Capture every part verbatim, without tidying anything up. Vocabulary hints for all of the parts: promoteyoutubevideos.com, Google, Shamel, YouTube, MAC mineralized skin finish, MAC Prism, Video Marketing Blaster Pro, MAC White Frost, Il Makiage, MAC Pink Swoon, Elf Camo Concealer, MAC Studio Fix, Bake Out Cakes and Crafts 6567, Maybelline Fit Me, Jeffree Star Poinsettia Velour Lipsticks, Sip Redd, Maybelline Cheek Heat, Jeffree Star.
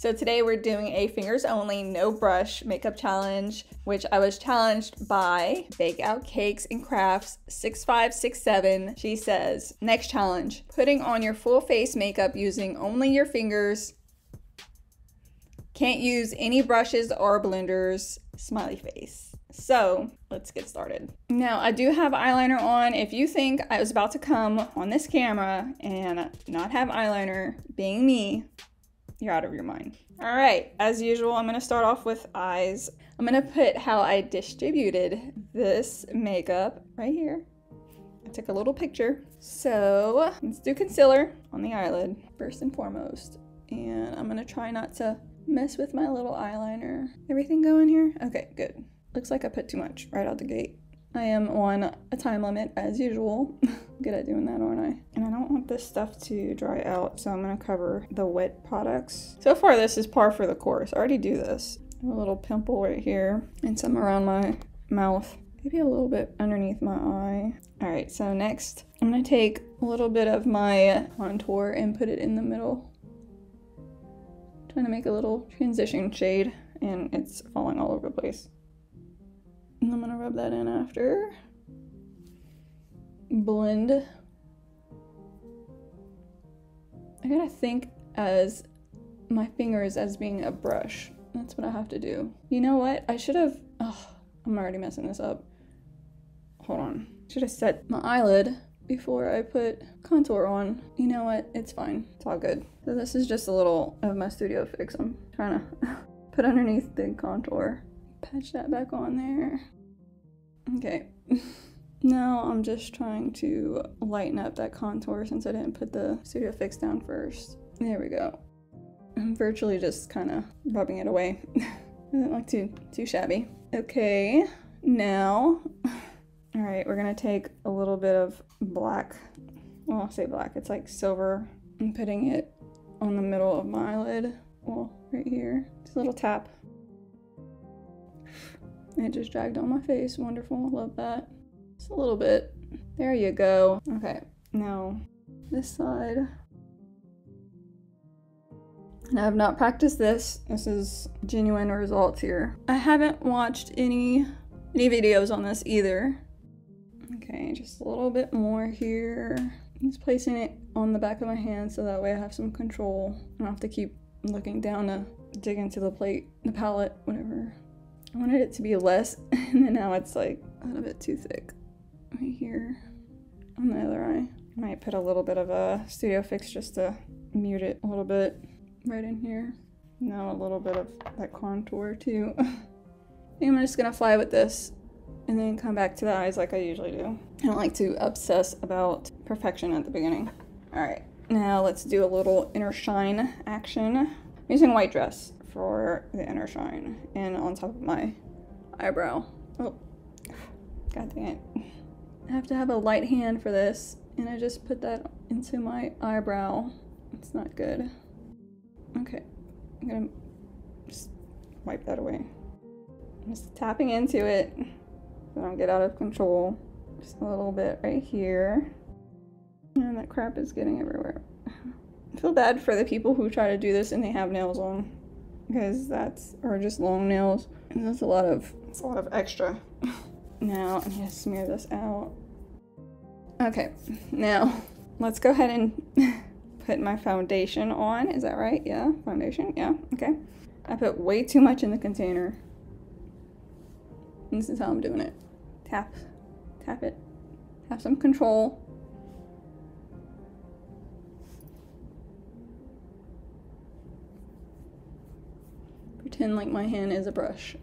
So today we're doing a fingers only, no brush makeup challenge, which I was challenged by Bake Out Cakes and Crafts six five six seven. She says, next challenge, putting on your full face makeup using only your fingers. Can't use any brushes or blenders, smiley face. So let's get started. Now I do have eyeliner on. If you think I was about to come on this camera and not have eyeliner, being me, you're out of your mind. All right, as usual, I'm gonna start off with eyes. I'm gonna put how I distributed this makeup right here. I took a little picture. So let's do concealer on the eyelid first and foremost. And I'm gonna try not to mess with my little eyeliner. Everything go in here? Okay, good. Looks like I put too much right out the gate. I am on a time limit as usual. Good at doing that, aren't I? And I don't want this stuff to dry out, so I'm gonna cover the wet products. So far this is par for the course. I already do this. I have a little pimple right here and some around my mouth. Maybe a little bit underneath my eye. All right, so next I'm gonna take a little bit of my contour and put it in the middle. Trying to make a little transition shade, and it's falling all over the place. And I'm gonna rub that in after. Blend. I gotta think as my fingers as being a brush. That's what I have to do. You know what? I should have, oh, I'm already messing this up. Hold on. Should have set my eyelid before I put contour on. You know what? It's fine. It's all good. So this is just a little of my studio fix. I'm trying to put underneath the contour. Patch that back on there. Okay. Now I'm just trying to lighten up that contour since I didn't put the studio fix down first. There we go. I'm virtually just kind of rubbing it away. Doesn't look too too shabby. Okay, now, all right, we're gonna take a little bit of black. Well, I'll say black, it's like silver. I'm putting it on the middle of my eyelid. Well, right here, just a little tap. It just dragged on my face. Wonderful. Love that. Just a little bit. There you go. Okay, now this side. And I have not practiced this. This is genuine results here. I haven't watched any, any videos on this either. Okay, just a little bit more here. I'm just placing it on the back of my hand so that way I have some control. I don't have to keep looking down to dig into the plate, the palette, whatever. I wanted it to be less, and then now it's like a little bit too thick right here on the other eye. I might put a little bit of a studio fix just to mute it a little bit right in here. Now a little bit of that contour too. I think I'm just gonna fly with this and then come back to the eyes like I usually do. I don't like to obsess about perfection at the beginning. All right, now let's do a little inner shine action. I'm using white dress for the inner shine and on top of my eyebrow. Oh, god dang it. I have to have a light hand for this, and I just put that into my eyebrow. It's not good. Okay, I'm gonna just wipe that away. I'm just tapping into it so I don't get out of control. Just a little bit right here. And that crap is getting everywhere. I feel bad for the people who try to do this and they have nails on. Because that's, or just long nails, and that's a lot of, it's a lot of extra. Now I need to smear this out. Okay, now let's go ahead and put my foundation on. Is that right? Yeah, foundation, yeah, okay. I put way too much in the container. This is how I'm doing it. Tap, tap it, have some control. Pretend like my hand is a brush.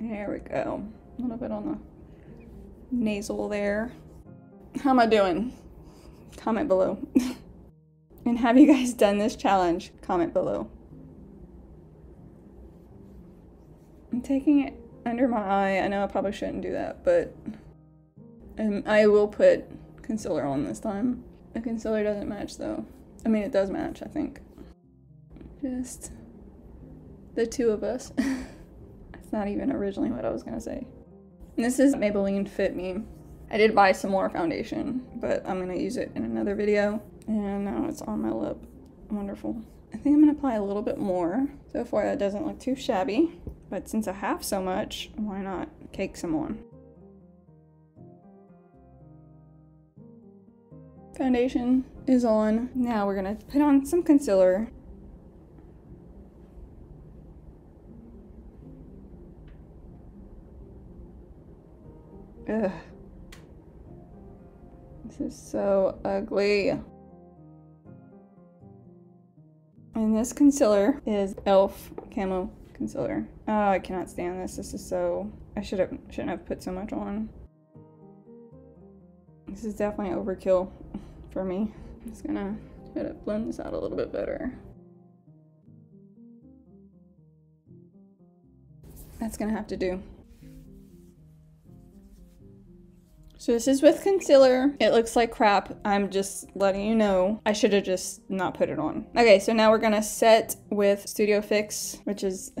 There we go. A little bit on the nasal there. How am I doing? Comment below. And have you guys done this challenge? Comment below. I'm taking it under my eye. I know I probably shouldn't do that, but um, I will put concealer on this time. The concealer doesn't match though. I mean, it does match, I think. Just the two of us. That's not even originally what I was gonna say. And this is Maybelline Fit Me. I did buy some more foundation, but I'm gonna use it in another video. And now it's on my lip. Wonderful. I think I'm gonna apply a little bit more. So far that doesn't look too shabby, but since I have so much, why not cake some on? Foundation is on. Now we're gonna put on some concealer. Ugh. This is so ugly. And this concealer is Elf Camo Concealer. Oh, I cannot stand this. This is so... I should have, shouldn't have put so much on. This is definitely overkill for me. I'm just gonna try to blend this out a little bit better. That's gonna have to do. So this is with concealer. It looks like crap. I'm just letting you know. I should have just not put it on. Okay, so now we're gonna set with Studio Fix, which is,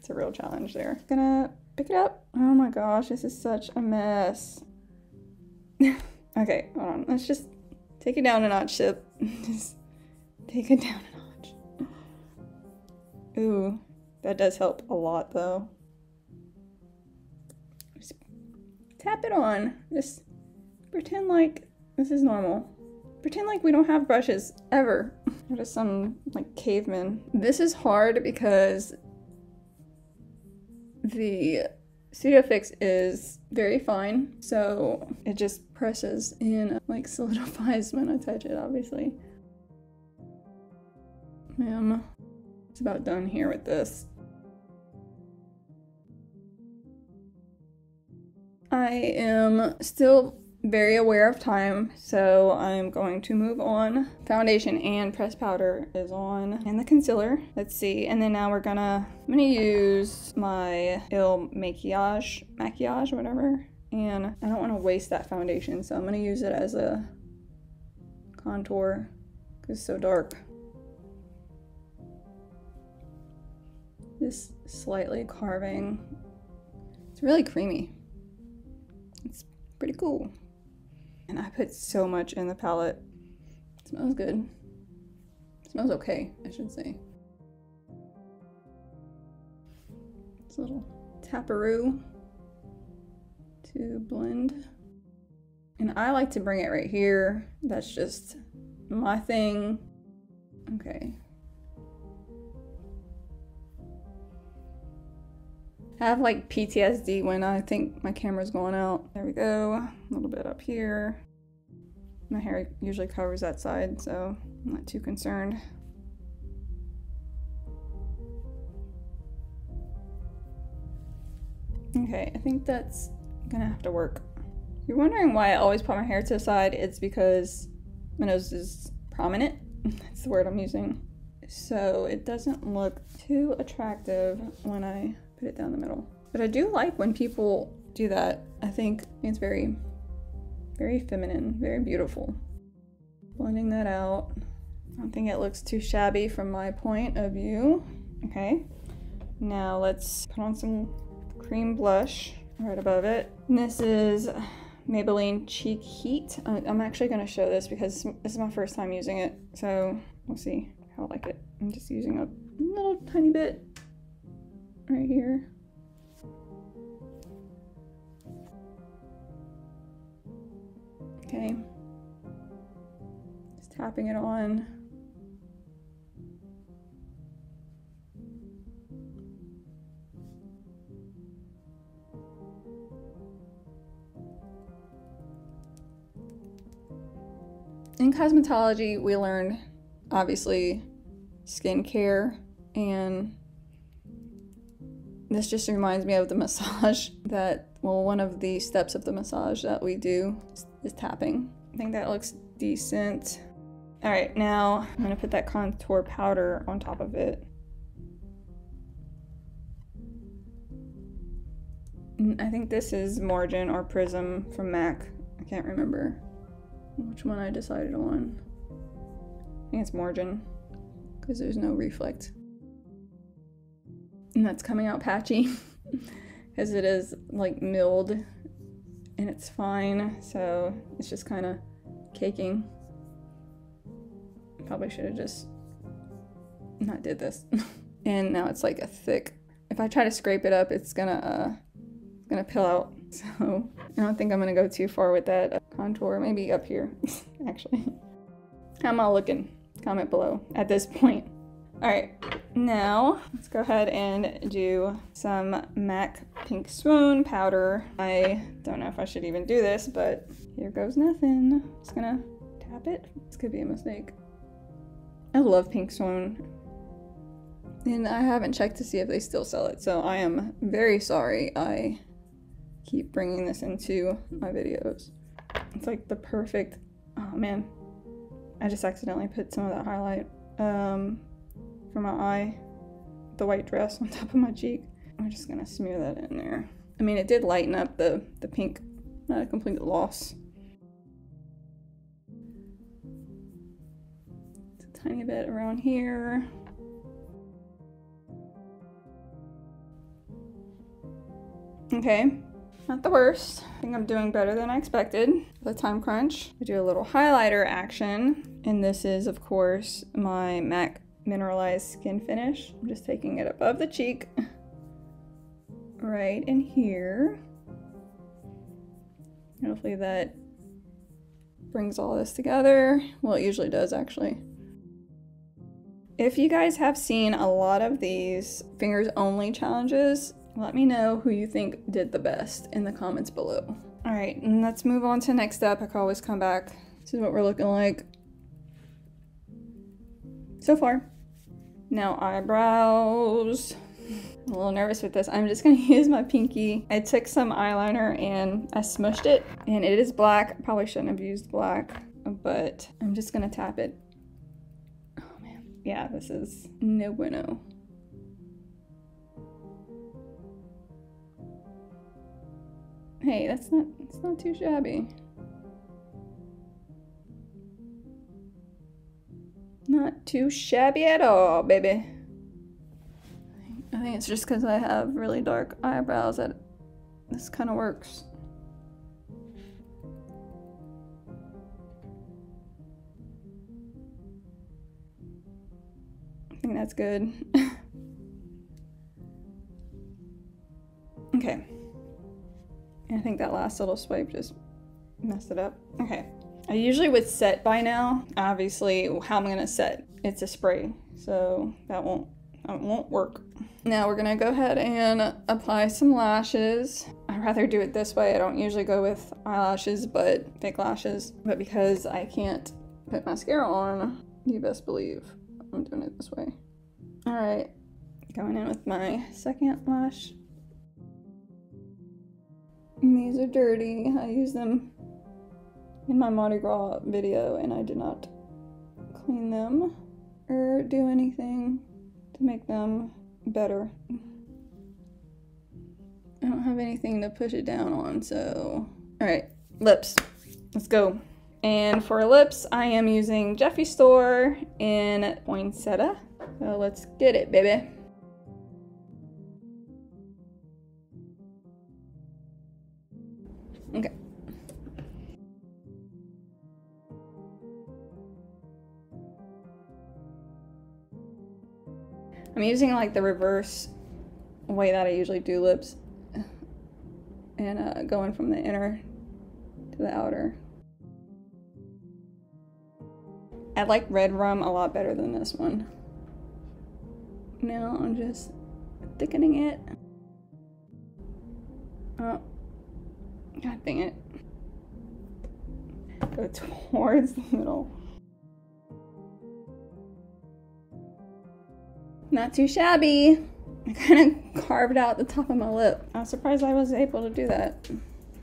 it's a real challenge there. Gonna pick it up. Oh my gosh, this is such a mess. Okay, hold on. Let's just take it down a notch, Sip. Just take it down a notch. Ooh, that does help a lot though. Tap it on. Just pretend like this is normal. Pretend like we don't have brushes ever. We're just some like cavemen. This is hard because the Studio Fix is very fine, so it just presses and like solidifies when I touch it, obviously. Ma'am, it's about done here with this. I am still very aware of time, so I'm going to move on. Foundation and pressed powder is on, and the concealer. Let's see, and then now we're gonna, I'm gonna use my Il Makiage, Makiage, whatever, and I don't want to waste that foundation, so I'm gonna use it as a contour, because it's so dark. Just slightly carving. It's really creamy. It's pretty cool. And I put so much in the palette. It smells good. It smells okay, I should say. It's a little taparoo to blend. And I like to bring it right here. That's just my thing. Okay. I have like P T S D when I think my camera's going out. There we go, a little bit up here. My hair usually covers that side, so I'm not too concerned. Okay, I think that's gonna have to work. If you're wondering why I always put my hair to the side, it's because my nose is prominent. That's the word I'm using. So it doesn't look too attractive when I put it down the middle. But I do like when people do that. I think it's very, very feminine, very beautiful. Blending that out. I don't think it looks too shabby from my point of view. Okay, now let's put on some cream blush right above it. And this is Maybelline Cheek Heat. I'm actually gonna show this because this is my first time using it. So we'll see how I like it. I'm just using a little tiny bit right here. Okay. Just tapping it on. In cosmetology, we learned obviously skincare, and this just reminds me of the massage that, well, one of the steps of the massage that we do is tapping. I think that looks decent. All right, now I'm gonna put that contour powder on top of it. And I think this is Margin or Prism from MAC. I can't remember which one I decided on. I think it's Margin, because there's no reflect. And that's coming out patchy because it is like milled and it's fine, so it's just kind of caking. Probably should have just not did this. And now it's like a thick, if I try to scrape it up, it's gonna, uh, gonna pill out. So I don't think I'm gonna go too far with that contour, maybe up here, actually. How am I looking? Comment below at this point. All right, now let's go ahead and do some MAC Pink Swoon powder. I don't know if I should even do this, but here goes nothing. I'm just gonna tap it. This could be a mistake. I love Pink Swoon, and I haven't checked to see if they still sell it, so I am very sorry I keep bringing this into my videos. It's like the perfect, oh man, I just accidentally put some of that highlight um, for my eye, the white dress on top of my cheek. I'm just gonna smear that in there. I mean, it did lighten up the, the pink, not a complete loss. Tiny bit around here. Okay, not the worst. I think I'm doing better than I expected. The time crunch. I do a little highlighter action, and this is of course my MAC mineralized skin finish. I'm just taking it above the cheek, right in here. Hopefully that brings all this together. Well, it usually does actually. If you guys have seen a lot of these fingers only challenges, let me know who you think did the best in the comments below. All right, and let's move on to next step. I can always come back. This is what we're looking like so far. Now eyebrows. I'm a little nervous with this. I'm just gonna use my pinky. I took some eyeliner and I smushed it, and it is black. Probably shouldn't have used black, but I'm just gonna tap it. Yeah, this is no bueno. Hey, that's not, it's not too shabby. Not too shabby at all, baby. I think it's just because I have really dark eyebrows that this kind of works. That's good. Okay. I think that last little swipe just messed it up. Okay. I usually would set by now. Obviously, how am I gonna set? It's a spray, so that won't that won't work. Now we're gonna go ahead and apply some lashes. I'd rather do it this way. I don't usually go with eyelashes, but fake lashes. But because I can't put mascara on, you best believe I'm doing it this way. All right, going in with my second lash. And these are dirty. I used them in my Mardi Gras video and I did not clean them or do anything to make them better. I don't have anything to push it down on, so. All right, lips, let's go. And for lips, I am using Jeffree Star in Poinsettia. So let's get it, baby. Okay. I'm using like the reverse way that I usually do lips, and uh, going from the inner to the outer. I like Red Rum a lot better than this one. Now I'm just thickening it. Oh, god dang it. Go towards the middle. Not too shabby. I kind of carved out the top of my lip. I was surprised I was able to do that.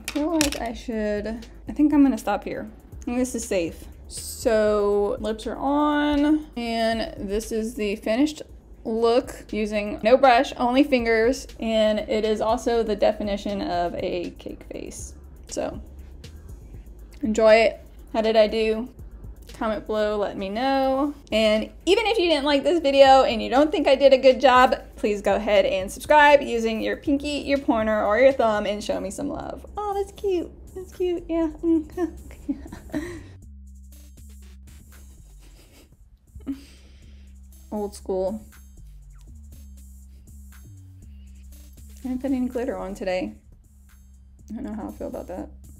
I feel like I should, I think I'm gonna stop here. I think this is safe. So lips are on, and this is the finished look using no brush, only fingers, and it is also the definition of a cake face. So enjoy it. How did I do? Comment below, let me know. And even if you didn't like this video and you don't think I did a good job, please go ahead and subscribe using your pinky, your pointer, or your thumb and show me some love. Oh, that's cute. That's cute, yeah. Old school. I didn't put any glitter on today. I don't know how I feel about that.